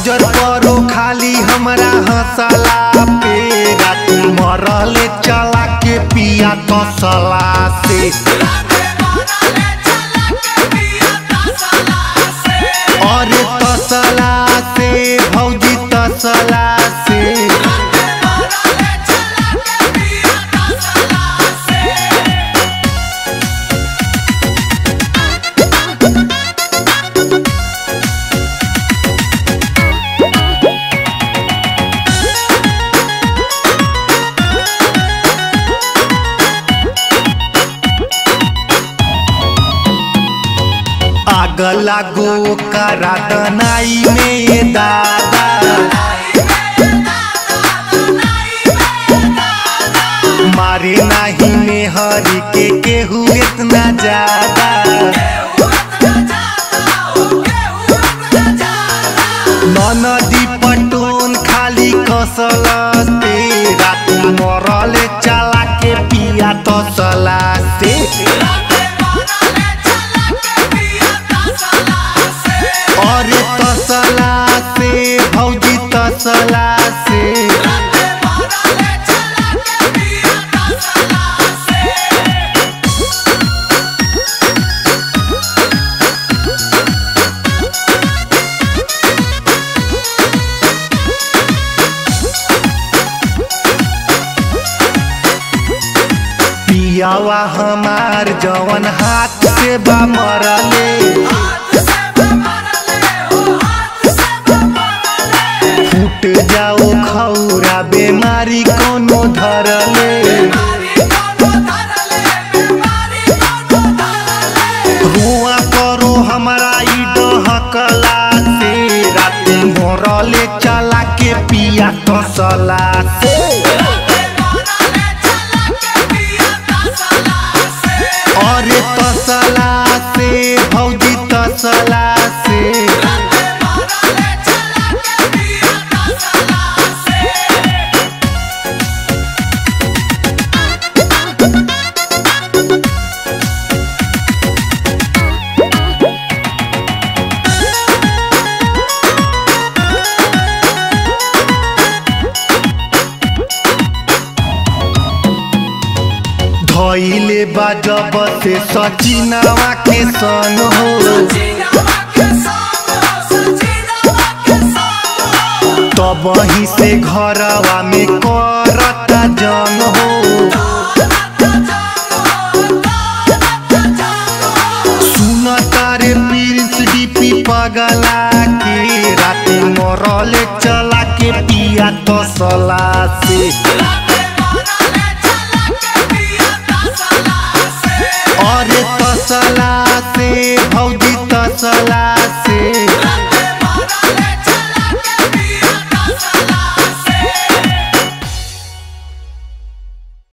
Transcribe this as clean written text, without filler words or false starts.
नजर करो खाली हमरा हंसला पे, तू मरल चला के पिया तसला से। अरे तसला से भौजी तसला से, आग लागो करा दनाई में दादा, मारे नाही में हरि के केहू इतना ज्यादा। नदी पटोन खाली कसल तेरा, तू मरल चला के पिया तसला से। अरे तसला से भौजी तसला से, पियावा हमार जवन हाथ से बा मरले, फूट जाओ खौरा बीमारी कोनो धरले। रुआ करो हमारा ई डहकला से, रात भरले चला के पिया तसला से। अरे तसला से भौजी तसला से, धइले बाजब से सचिनवा के सन हो, तब ही से घरवा में करता जन हो। सुन तारे प्रिंस डीपी पगला के, रात मरल चला के पिया तसला से।